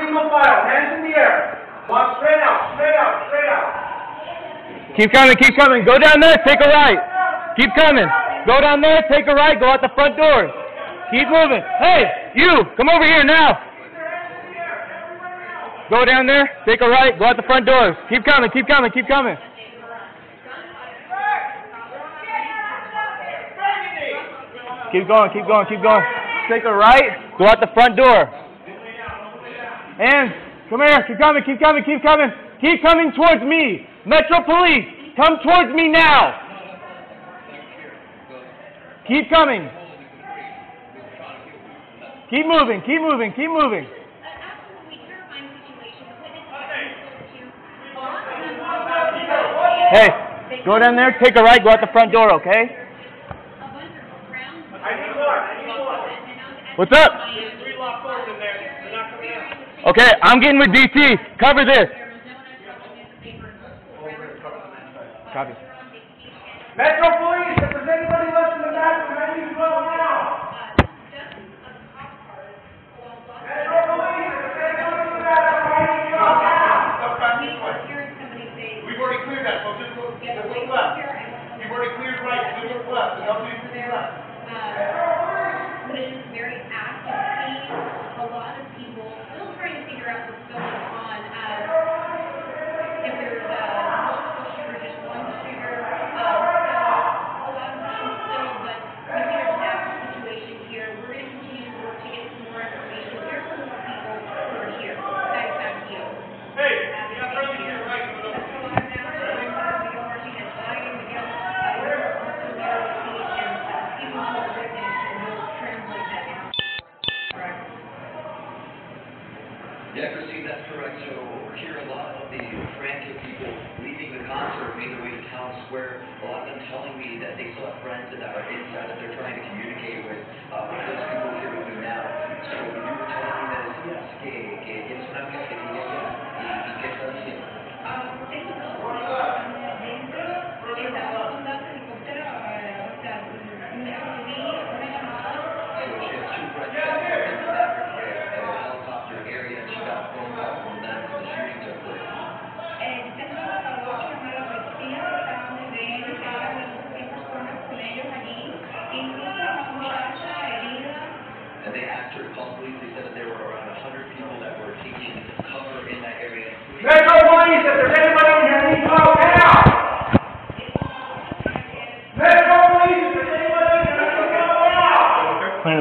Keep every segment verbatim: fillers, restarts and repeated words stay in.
single file, hands in the air. Walk straight out, straight out, straight out. Keep coming, keep coming. Go down there, take a right. Keep coming. Go down there, take a right, go out the front door. Keep moving. Hey, you, come over here now. Go down there, take a right, go out the front doors. Keep coming, keep coming, keep coming. Keep going, keep going, keep going. Take a right, go out the front door. And come here, keep coming, keep coming, keep coming. Keep coming towards me. Metro Police, come towards me now. Keep coming. Keep moving, keep moving, keep moving. Hey, go down there, take a right, go out the front door, okay? What's up? Okay, I'm getting with D T. Cover this. Copy. Metro Police, if there's anybody left in the bathroom, I need to go now. Metro Police, if there's anybody in the bathroom, I need to go now. We've already cleared that, so just look, just look left. You've already cleared right, so look left, and nobody's to the left. But it is very active. A lot of people still trying to figure out what's going on. Uh, if there's a multiple shooter, just one shooter, uh, a lot of people still, but we think there's an active situation here. We're going to continue to work to get some more information. There's some more people who are here. Guys, back to you. Hey, you got early here, right? Yeah, Christine, that's correct. So we're here a lot of the frantic people leaving the concert made their way to Town Square. A lot of them telling me that they still have friends that are inside that they're trying to communicate with. Uh, those people here with me now. So when you were telling me that it's yes, gay, gay, yes, what I'm getting, yes, yes, he gets us here. Um, this is a lot of the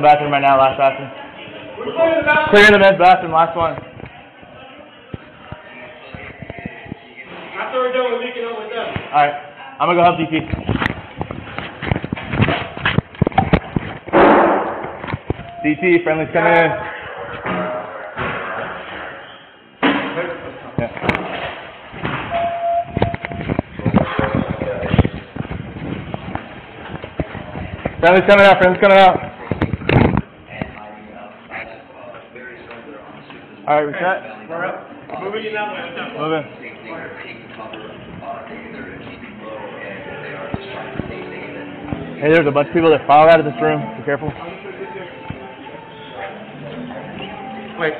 bathroom right now, last bathroom. Clear the men's bathroom, last one. After we're done with leaking up with them. Alright, I'm gonna go help D T. D T, friendly's coming in. Yeah. Friendly's coming out, friendly's coming out. All right, we set. We're up. Moving in that way. Moving. Hey, there's a bunch of people that filed out of this room. Be careful. Wait.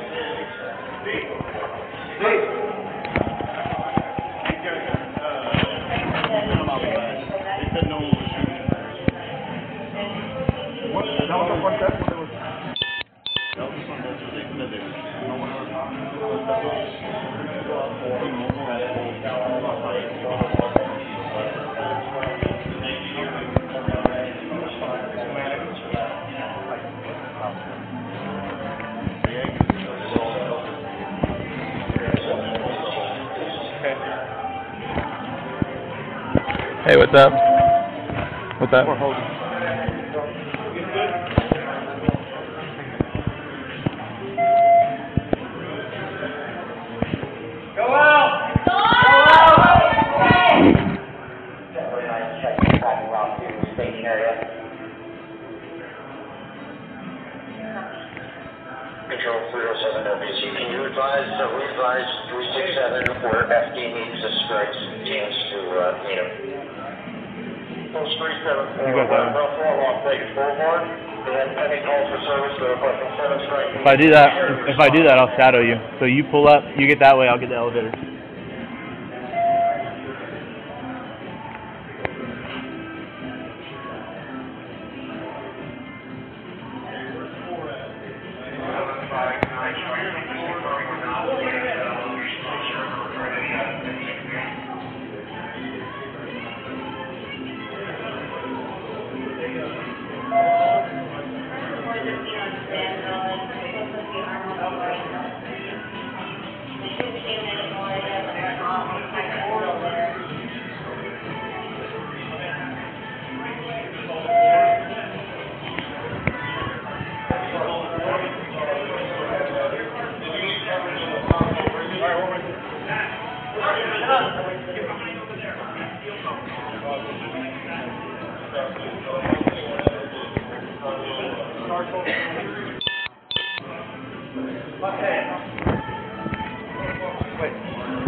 Hey, what's up? What's up? We're holding. Go out! Go out! Hey! Check around here in the station area. Control three oh seven W C, can you advise, uh, we advise three six seven where F D needs to strike teams to, uh, you know, three seven four, Russell, Las Vegas Boulevard. If I do that, if I do that, I'll shadow you. So you pull up, you get that way, I'll get the elevator.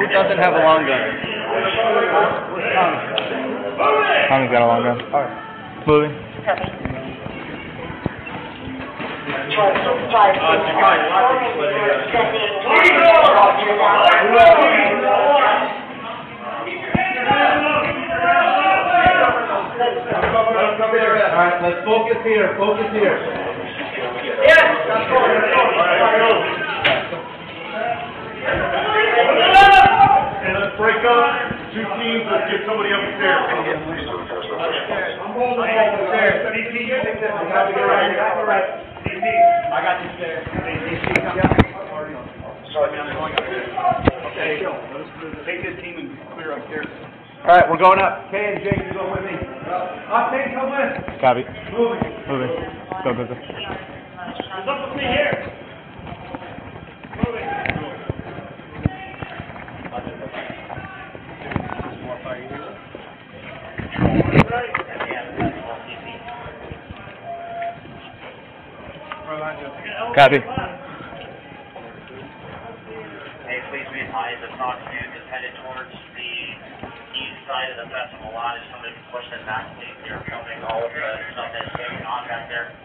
Who doesn't have a long gun? Tommy's got a long gun. Alright. Moving. Alright, let's focus here. Focus here. Yes, that's all. And let's break up two teams. Let's get somebody up the stairs. I'm holding up the stairs. D P, you take this. I got you I got you there. Sorry, I'm going up here. Okay, take this team and clear up here. All right, we're going up. Kay and Jake, you go with me. Octane, come with. Copy. Moving. Moving. Go, go, go. What's up with me here? Moving. Copy. Hey, please be advised that Fox News is headed towards the east side of the festival lot. If somebody can push them back, please. They're filming all of the stuff that's going on back there.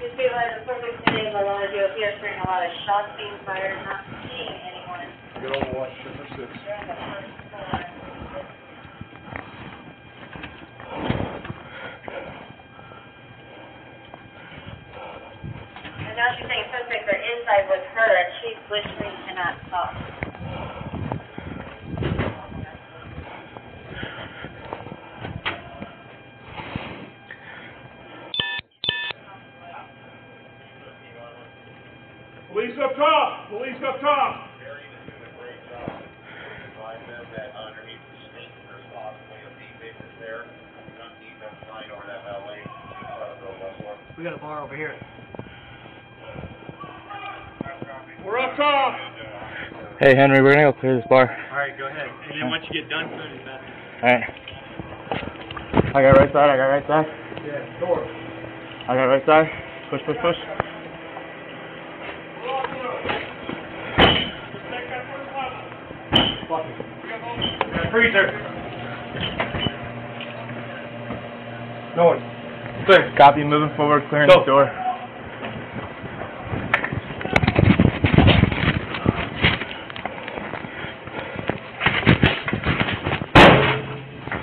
Just realized the perfect thing is I want to do up here, hearing a lot of shots being fired, not seeing anyone. Get over watch number six. And now she's saying something they're inside with her, and she's wishing she cannot talk. Police up top! Police up top! Barry is doing a great job. Remind them that underneath the state, there's possibly a few papers there. We don't need them flying over that alley. We got a bar over here. We're up top! Hey, Henry, we're gonna go clear this bar. Alright, go ahead. And then once you get done, clear it back. Alright. I got right side, I got right side. Yeah, door. I got right side. Push, push, push. Freezer. No one. Clear. Copy. Moving forward. Clearing the door.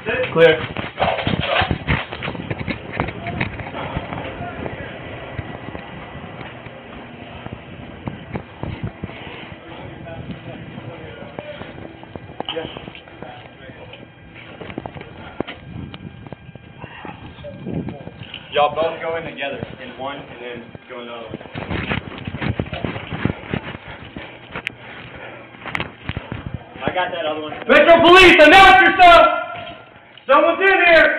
Sit. Clear. Y'all both go in together, in one, and then go in the other one. I got that other one. Metro Police, announce yourself! Someone's in here!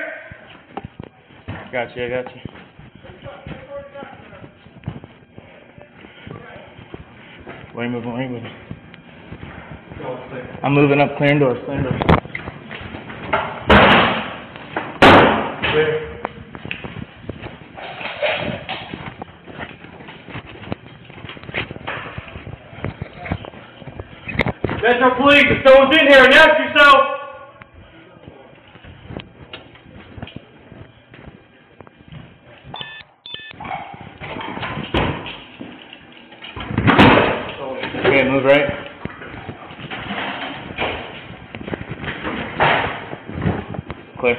Gotcha, I got you. Why are you moving, why are you moving? I'm moving up, clearing doors, clearing doors. Clear. Metro Police, if someone's in here, announce yourself! right, move right. Clear.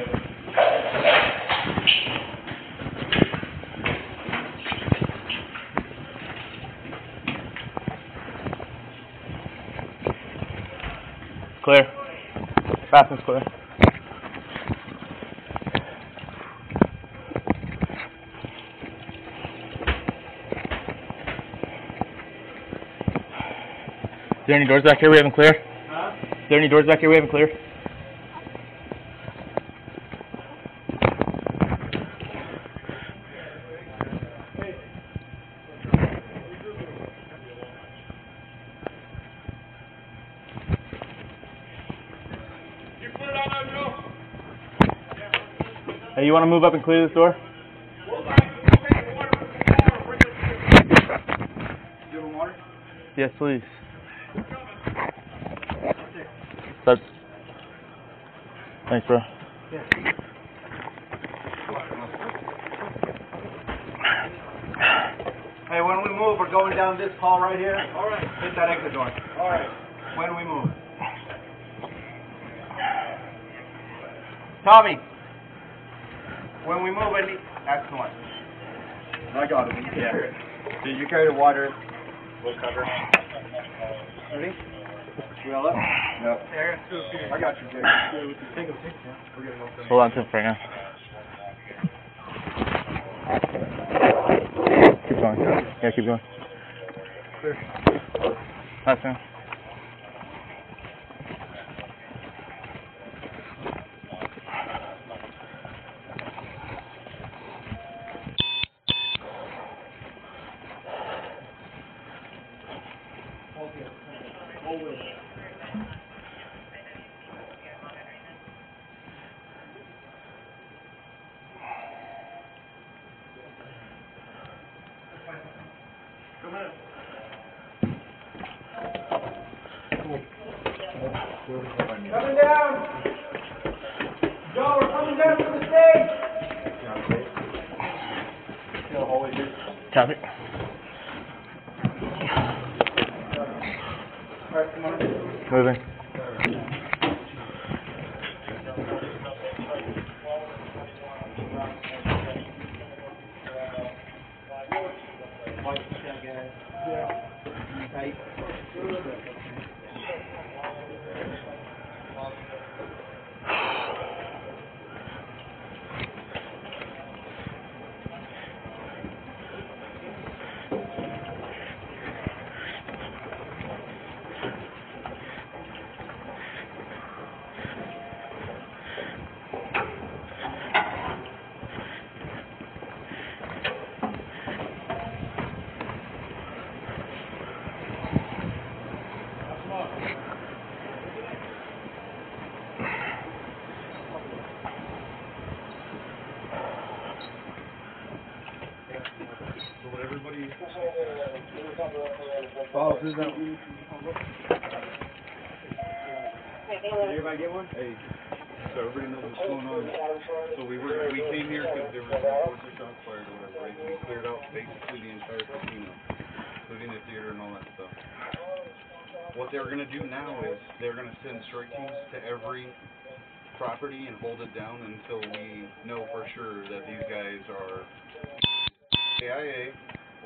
Clear. Bathroom's clear. Is there any doors back here we haven't cleared? Huh? Is there any doors back here we haven't cleared? Hey, you want to move up and clear this door? Yes, please. That's... Thanks, bro. Yeah. Hey, when we move, we're going down this hall right here. All right. Hit that exit door. All right. When we move. Tommy, when we move, I need... That's the one. I got it. Yeah. Did you carry the water? We'll cover. Ready? We all up? No. I got you, Jake. Hold on to him for now. Keep going. Yeah, keep going. Clear. Nice, man. Come on. Coming down. Joe, we're coming down to the stage. Copy. All right, come on. Moving. Oh, who's that? Did everybody get one? Hey. So everybody knows what's going on. So we were we came here because there was a shot fired or whatever, right? We cleared out basically the entire casino, including the theater and all that stuff. What they're gonna do now is they're gonna send strike teams to every property and hold it down until we know for sure that these guys are A I A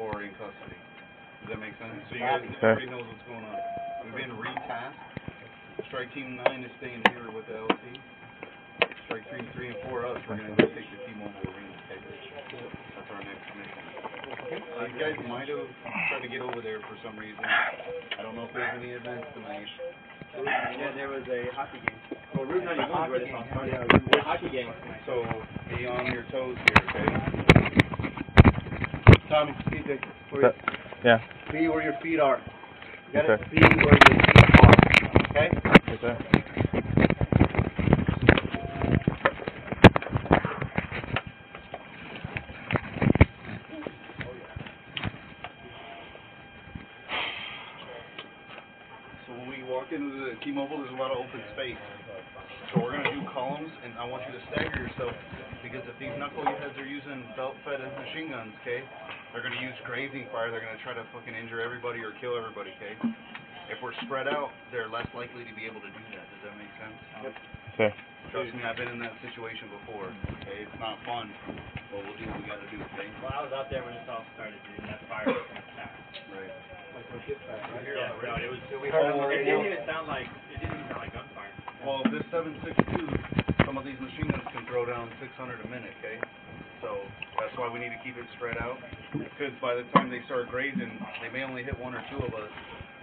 or in custody. Does that make sense? So you guys, everybody knows what's going on. We've been retasked. Strike Team nine is staying here with the L T. Strike Team three, three and four, us, we're going to go take the T-Mobile Arena. That's our next mission. Uh, you guys might have tried to get over there for some reason. I don't know if there's any events tonight. Yeah, there was a hockey game. Well, Route ninety-one was right this on Friday. Yeah, a hockey game. So be on your toes here, okay? Tommy, P J, where are you? Yeah. Be where your feet are. You gotta okay. Be where your feet are. Okay? Yes, sir. So when we walk into the T-Mobile, there's a lot of open space. So we're gonna do columns, and I want you to stagger yourself, because if these knuckleheads are using belt-fed machine guns, okay? They're going to use grazing fire. They're going to try to fucking injure everybody or kill everybody, okay? If we're spread out, they're less likely to be able to do that. Does that make sense? Yep. Okay. Trust me, I've been in that situation before. Okay, it's not fun, but we'll do what we got to do. Okay? Well, I was out there when this all started, dude. That fire was kind of fast. Right. Like when it fire, right? Yeah, bro. It was. We heard oh, it didn't even sound like. It didn't even sound like gunfire. Well, this seven six two, some of these machine guns can throw down six hundred a minute. Okay. So that's why we need to keep it spread out. Because by the time they start grazing, they may only hit one or two of us,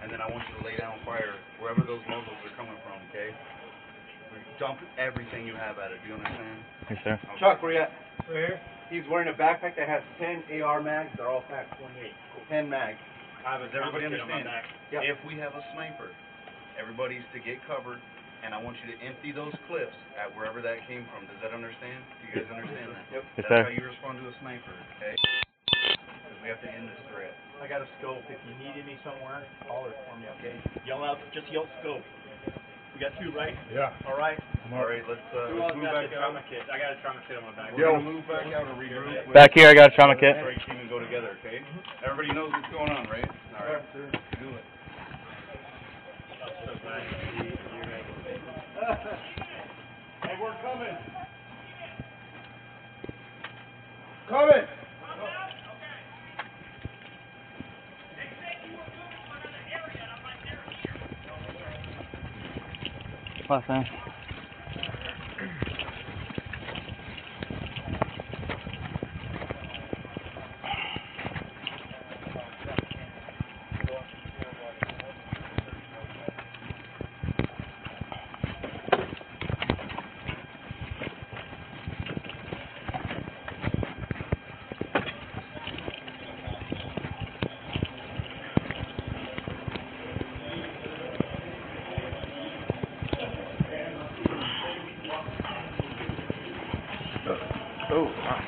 and then I want you to lay down fire wherever those muzzles are coming from, okay? Dump everything you have at it, do you understand? Yes, sir. Okay. Chuck, where you at? Right here. He's wearing a backpack that has ten A R mags. They're all packed. twenty-eight. Cool. ten mags. Uh, does everybody understand? Yep. If we have a sniper, everybody's to get covered, and I want you to empty those clips at wherever that came from. Does that understand? Do you guys understand that? Yep. That's yes, how you respond to a sniper, okay? We have to end this threat. I got a scope. If you needed me somewhere, holler for me, okay? Yell out, just yell scope. We got two, right? Yeah. All right. All right, let's uh, let's move back out. Kit. I got a trauma kit on my back. Yo, move back out and regroup. Back here, I got a trauma kit. Break team and go together, okay? Everybody knows what's going on, right? All right, sir. Do it. Hey, we're coming. Coming. Plus, huh? Oh, wow.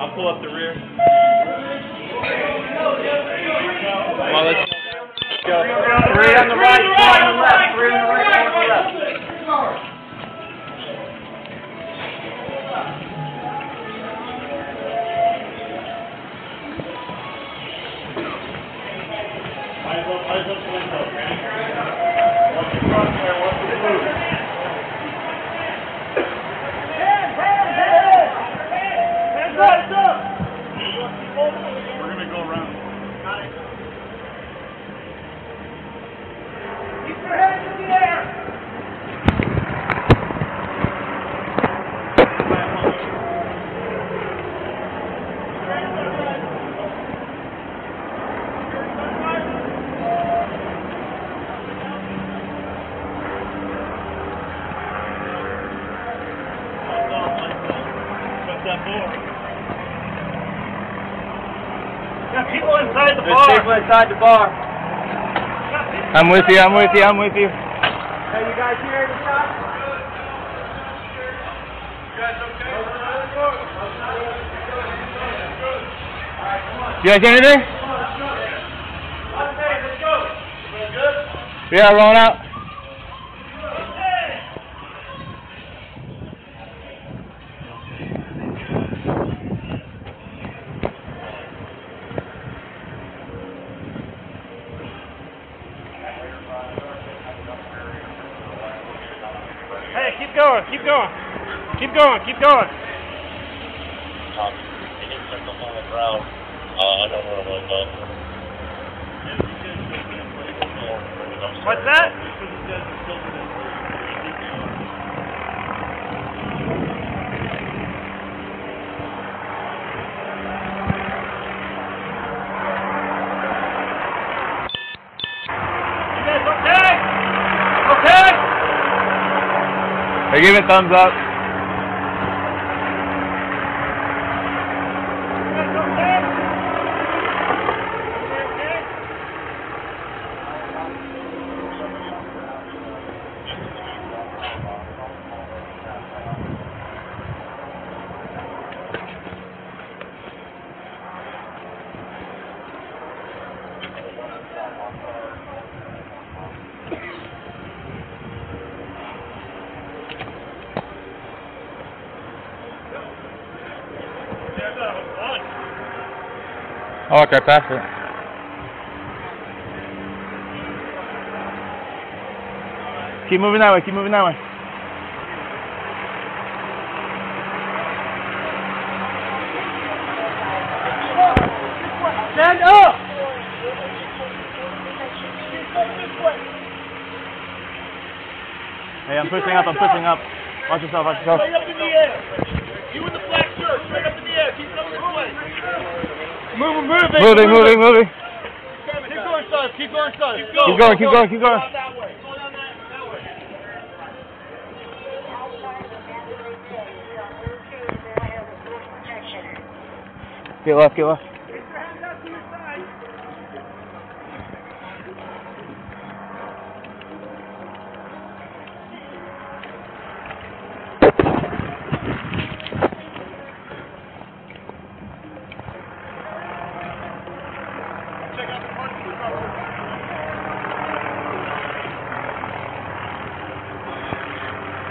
I'll pull up the rear. Come on, let's go. Three on the right, one on the left, three on the right, one on the left. Eyes up, eyes up, eyes up. What's the crosshair? What's the move? Inside the bar. I'm with you, I'm with you, I'm with you. Hey, you guys hear the shot? You guys okay? You guys hear anything? Okay, let's go. We're good? Yeah, rolling out. Keep going. Keep going. Keep going. Um, it is just on the ground. Uh, I don't know what it was. What's that? You guys okay? Okay? They're giving thumbs up. Oh, okay, pass it. Keep moving that way, keep moving that way. Stand up! Hey, I'm pushing up, I'm pushing up. Watch yourself, watch yourself. Straight up in the air. You in the black shirt, straight up in the air. Keep it over this way. Moving, moving, moving, moving, moving. Keep going, son. Keep going, son. Keep going, keep going, keep going. Get left, get left.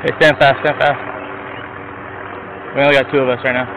Hey, stand fast, stand fast. We only got two of us right now.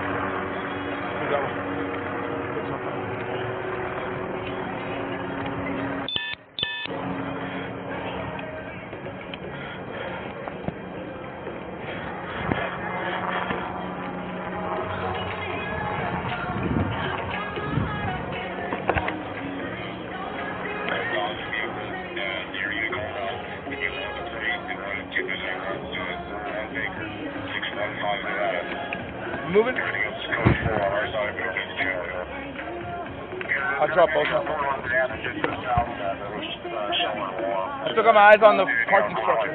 Moving. I'll drop both of them. I still got my eyes on the parking structure.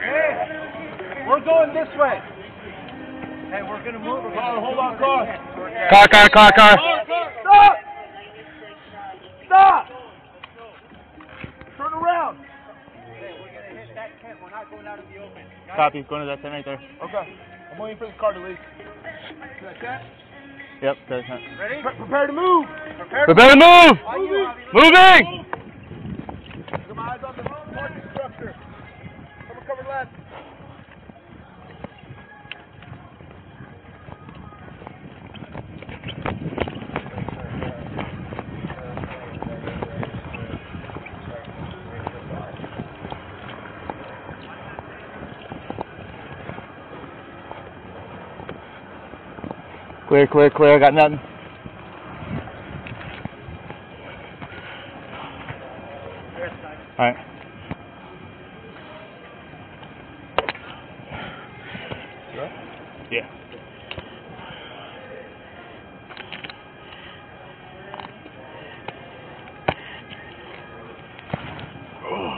Hey, we're going this way. Hey, we're going to move. We're going to hold our car. Car, car, car, car. Stop! Stop! Turn around. Hey, we're going to hit that tent. We're not going out in the open. Copy. Going to that tent right there. Okay. I'm waiting for this car to leave. Is that that? Yep, that's that. Ready? Pre prepare to move! Prepare, prepare to move! To move. Moving! Moving. Moving. Get my eyes on the parking structure. Someone cover left. Clear, clear, clear. I got nothing. All right. Yeah. Oh.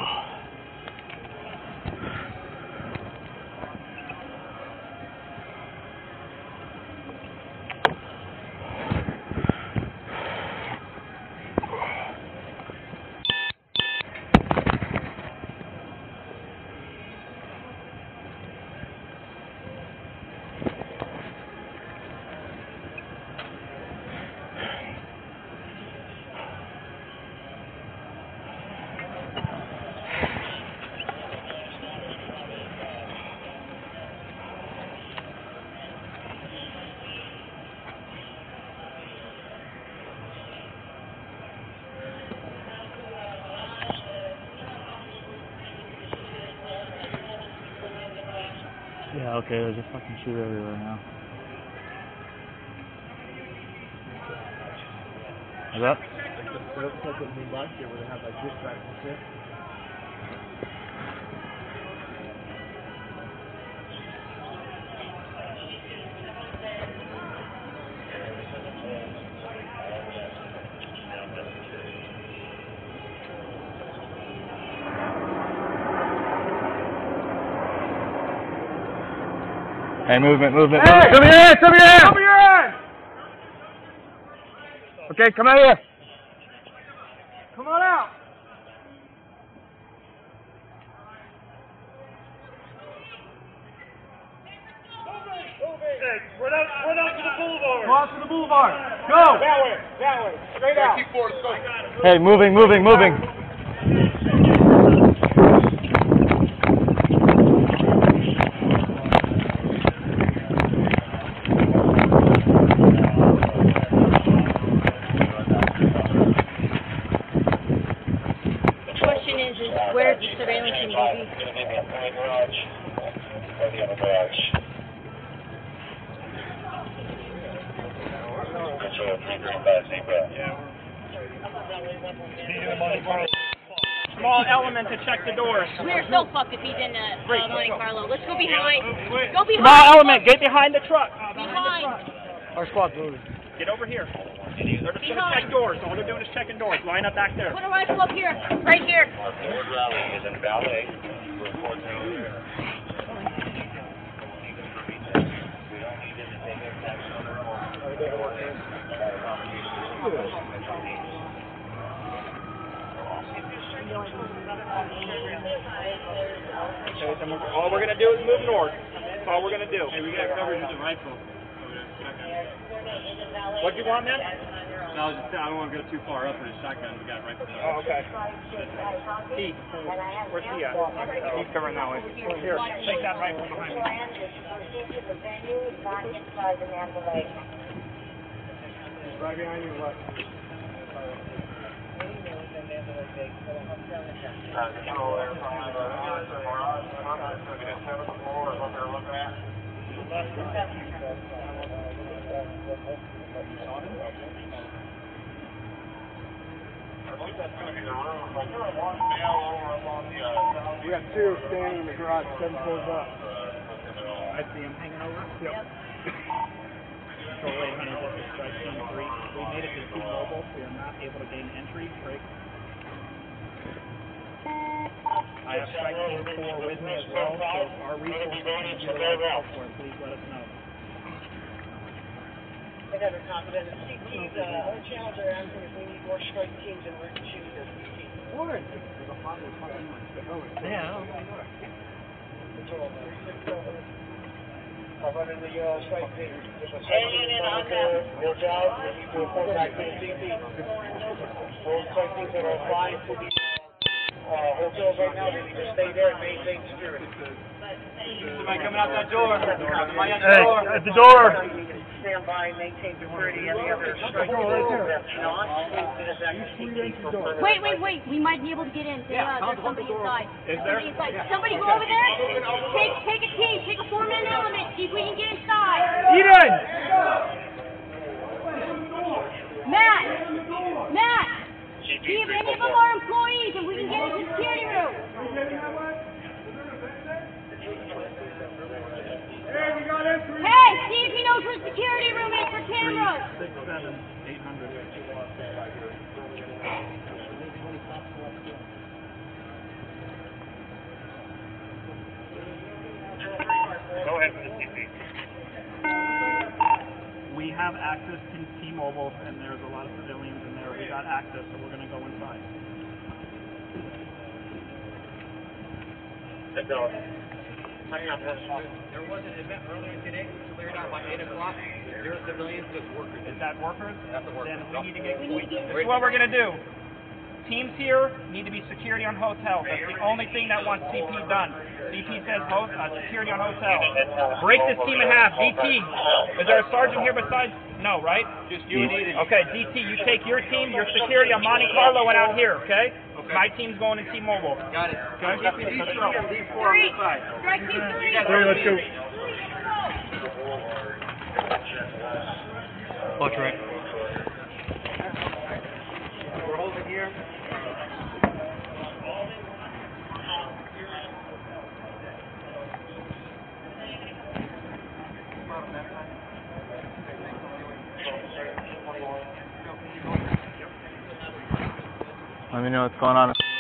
Yeah, okay, there's a fucking shooter everywhere now. What's up? That looks like a new last year where they have like this back and shit. Hey, movement, movement. Hey, movement. Come here, come here, come here. Okay, come out here. Come on out. Hey, run out, run out to the boulevard. Go out to the boulevard. Go. That way, that way. Straight out. Keep forward, go. Hey, moving, moving, moving. Where the surveillance can be. It's going to be the other garage. Or the other garage. Control three three five zero. Yeah. Small element to check the door. We're so fucked if he's in uh, uh, Monte Carlo. Let's go behind. Go behind. Small element. Get behind the truck. Behind. Our squad's moving. Get over here. They're just going to check doors. All they're doing is checking doors. Line up back there. Put a rifle up here. Right here. Our forward rally is in ballet. We're forward rally here. We don't need to take their tax on our own. All we're going to do is move north. That's all we're going to do. Hey, we got coverage with the rifle. What do you want, man? No, I was just I don't want to go too far up with a shotgun. We got right there. Oh, okay. Heath. Where's he at? He's covering that way. Here, take that rifle behind me. Right behind you, what? We got two standing in the garage, seven floors up. I see him hanging over? Yep. Control eight hundred, this is strike number three. We made it to two mobile, we are not able to gain entry. Break. I have strike team four with me as well, so our resources can be available elsewhere. Please let us know. I got her confident. C Ts, uh, our channels are asking if we need more strike teams and we're going to choose this team. Warren! Yeah. I'm running the uh, strike team. Hanging in on that. We'll job. We need to report back to the C T. Those strike teams that are flying to the uh, hotels right now, they need to stay there and maintain security. Somebody coming out that door. Somebody at the door. Hey, at the door. Stand by, maintain security, and the other strike team that's not included as active C T. Wait, wait, wait. We might be able to get in. They, uh, there's somebody inside. Is there? Somebody inside. Yeah. Somebody go over there. Take, take a team. Take a four-man element. See if we can get inside. Eden! Matt! Matt! See if any of them are employees and we can get into the security room. Hey, we got entry. Hey, see if he knows where the security room is for cameras. Six, seven, eight hundred. Go ahead for the T P. We have access to T-Mobile, and there's a lot of civilians in there. We got access, so we're going to go inside. Let's go. There was an event earlier today, cleared out by eight o'clock. There are civilians, just workers. Is that workers? That's the workers. Then we need to get this is what we're going to do. Teams here need to be security on hotels. That's the only thing that wants C P done. C P says host, uh, security on hotels. Break this team in half. D T, is there a sergeant here besides? No, right? Just you and Eden. Okay, D T, you take your team, your security on Monte Carlo and out here, okay? Okay. My team's going to T-Mobile. Got it. Okay. Three. Three. Three. Let's go. Watch right. We're holding here. Let me know what's going on.